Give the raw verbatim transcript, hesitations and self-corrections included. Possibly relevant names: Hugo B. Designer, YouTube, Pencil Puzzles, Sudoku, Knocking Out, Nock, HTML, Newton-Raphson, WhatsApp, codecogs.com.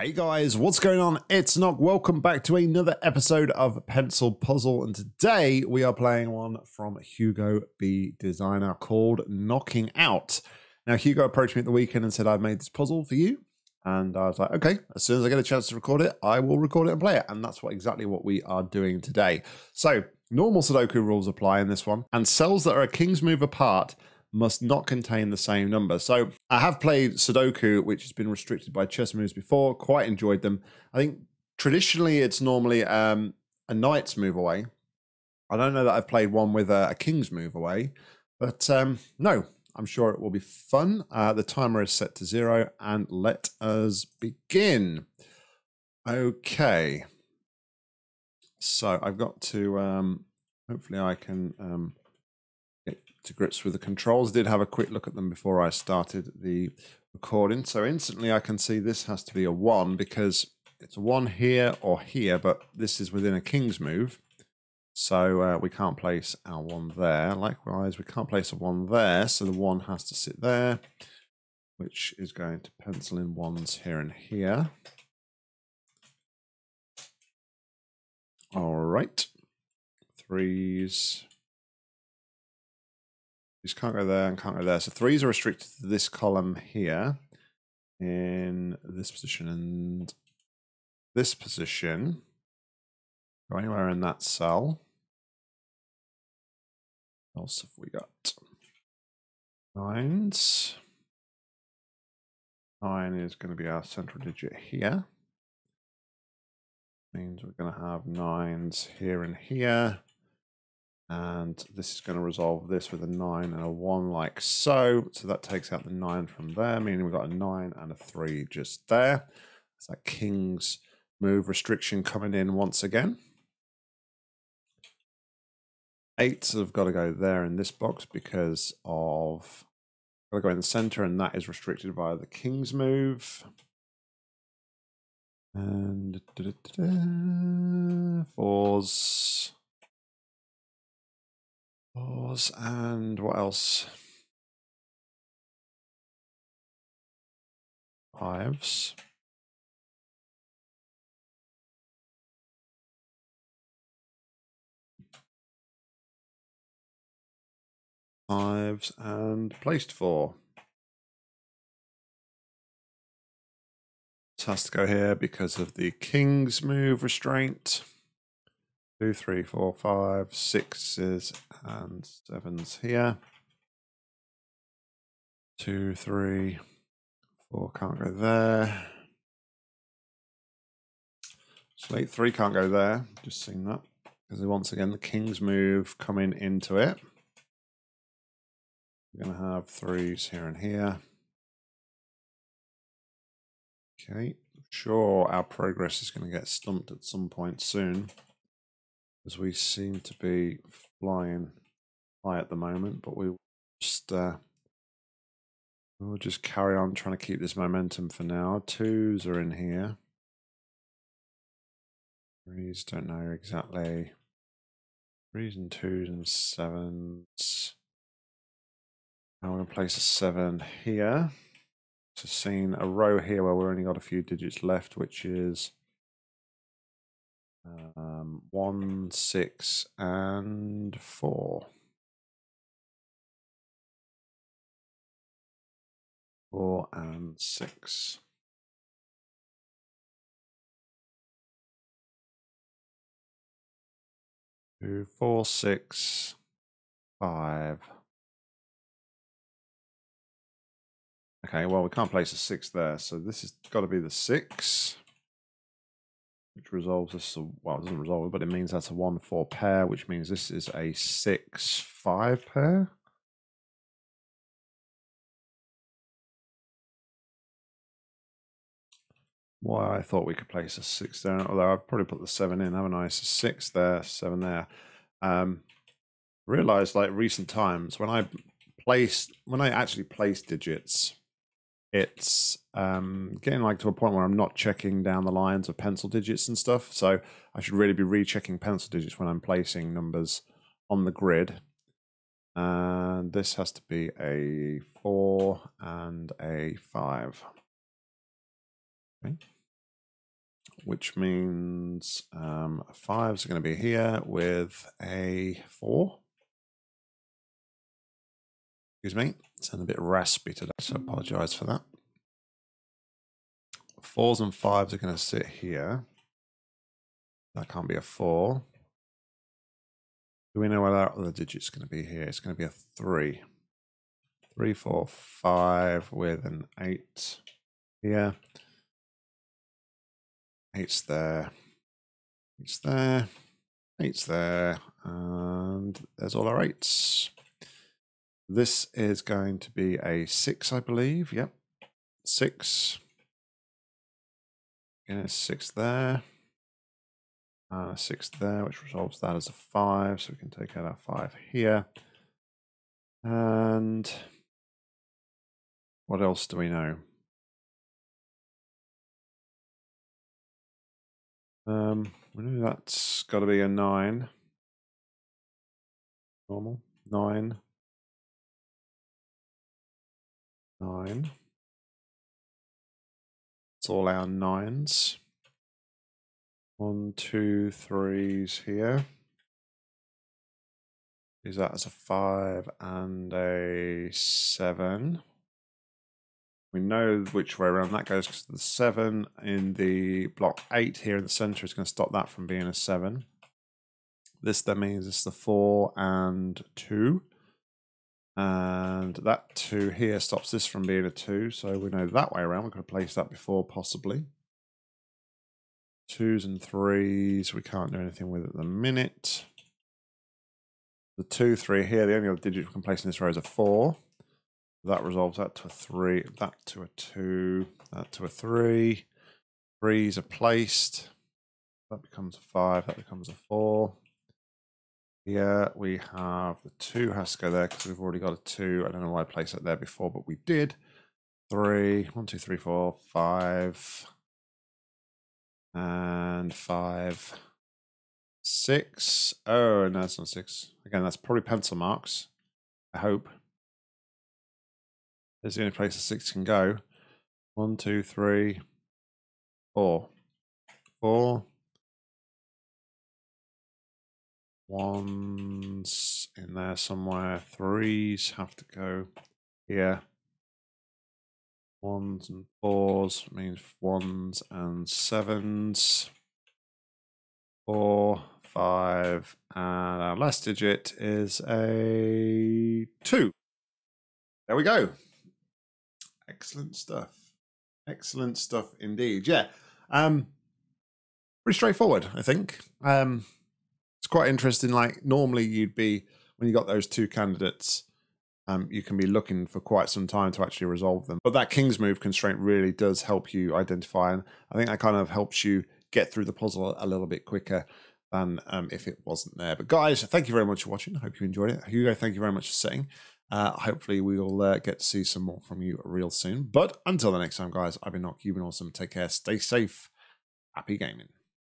Hey guys, what's going on? It's Nock. Welcome back to another episode of Pencil Puzzle, and today we are playing one from Hugo B. Designer called Knocking Out. Now, Hugo approached me at the weekend and said, I've made this puzzle for you, and I was like, okay, as soon as I get a chance to record it, I will record it and play it, and that's what exactly what we are doing today. So, normal Sudoku rules apply in this one, and cells that are a king's move apart must not contain the same number. So I have played Sudoku, which has been restricted by chess moves before, quite enjoyed them. I think traditionally it's normally um, a knight's move away. I don't know that I've played one with a, a king's move away, but um, no, I'm sure it will be fun. Uh, the timer is set to zero, and let us begin. Okay. So I've got to, um, hopefully I can... Um, to grips with the controls. I did have a quick look at them before I started the recording, so instantly I can see this has to be a one because it's a one here or here, but this is within a king's move, so uh, we can't place our one there. Likewise, we can't place a one there, so the one has to sit there, which is going to pencil in ones here and here. All right, threes. These can't go there and can't go there. So threes are restricted to this column here in this position and this position. Go anywhere in that cell. What else have we got? Nines. Nine is going to be our central digit here. Means we're going to have nines here and here. And this is going to resolve this with a nine and a one like so. So that takes out the nine from there, meaning we've got a nine and a three just there. It's that king's move restriction coming in once again. Eights have got to go there in this box because of... I've got to go in the center, and that is restricted by the king's move. And... Da, da, da, da, fours... And what else? Fives. Fives and placed four. This has to go here because of the king's move restraint. Two, three, four, five, sixes, and sevens here. Two, three, four can't go there. Slate three can't go there. Just seen that because once again the king's move coming into it. We're going to have threes here and here. Okay, sure, our progress is going to get stumped at some point soon. As we seem to be flying high at the moment, but we will just uh, we'll just carry on trying to keep this momentum for now. Twos are in here. Threes, don't know exactly. Threes and twos and sevens. Now we're going to place a seven here. So seeing a row here where we've only got a few digits left, which is Um, one, six, and four. Four and six. Two, four, six, five. Okay, well, we can't place a six there, so this has got to be the six. Which resolves this, well, it doesn't resolve it, but it means that's a one four pair, which means this is a six five pair. Why, I thought we could place a six there, although I've probably put the seven in, haven't I? So six there, seven there. Um, I realized, like, recent times, when I placed, when I actually place digits, it's um, getting like to a point where I'm not checking down the lines of pencil digits and stuff. So I should really be rechecking pencil digits when I'm placing numbers on the grid. And this has to be a four and a five. Okay. which means um, fives are going to be here with a four. Excuse me, it's a bit raspy today, so I apologize for that. Fours and fives are going to sit here. That can't be a four. Do we know where that other digit's going to be here? It's going to be a three. Three, four, five with an eight here. Eight's there. Eight's there. Eight's there. And there's all our eights. This is going to be a six, I believe. Yep. Six. Again, it's six there. Uh, six there, which resolves that as a five. So we can take out our five here. And what else do we know? Um, we know that's got to be a nine. Normal. Nine. Nine. It's all our nines. One, two, threes here. Use that as a five and a seven. We know which way around that goes because the seven in the block eight here in the center is going to stop that from being a seven. This then means it's the four and two. And that two here stops this from being a two. So we know that way around. We could have placed that before possibly. Twos and threes, we can't do anything with at the minute. The two, three here, the only other digit we can place in this row is a four. That resolves that to a three, that to a two, that to a three. Threes are placed. That becomes a five, that becomes a four. Here we have the two has to go there because we've already got a two. I don't know why I placed that there before, but we did. Three, one, two, three, four, five. And five, six. Oh, no, it's not six. Again, that's probably pencil marks, I hope. There's the only place the six can go. One, two, three, four. Four. Ones in there somewhere. Threes have to go here. Ones and fours means ones and sevens. Four, five, and our last digit is a two. There we go. Excellent stuff. Excellent stuff indeed. Yeah. Um, pretty straightforward, I think. Um, it's quite interesting. Like normally you'd be, when you got those two candidates, Um, you can be looking for quite some time to actually resolve them. But that King's move constraint really does help you identify. And I think that kind of helps you get through the puzzle a little bit quicker than um, if it wasn't there. But guys, thank you very much for watching. I hope you enjoyed it. Hugo, thank you very much for sitting. Uh, hopefully we will uh, get to see some more from you real soon. But until the next time, guys, I've been Nock. You've been awesome. Take care. Stay safe. Happy gaming.